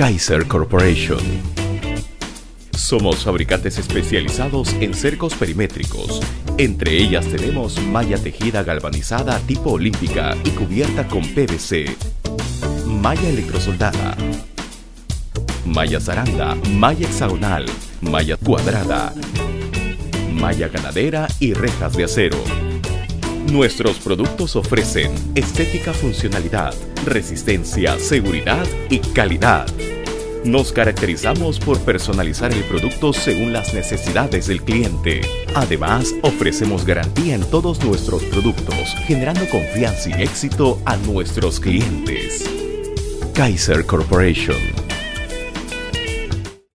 Kaiser Corporation. Somos fabricantes especializados en cercos perimétricos. Entre ellas tenemos malla tejida galvanizada tipo olímpica y cubierta con PVC, malla electrosoldada, malla zaranda, malla hexagonal, malla cuadrada, malla ganadera y rejas de acero. Nuestros productos ofrecen estética, funcionalidad, resistencia, seguridad y calidad. Nos caracterizamos por personalizar el producto según las necesidades del cliente. Además, ofrecemos garantía en todos nuestros productos, generando confianza y éxito a nuestros clientes. Kaiser Corporation.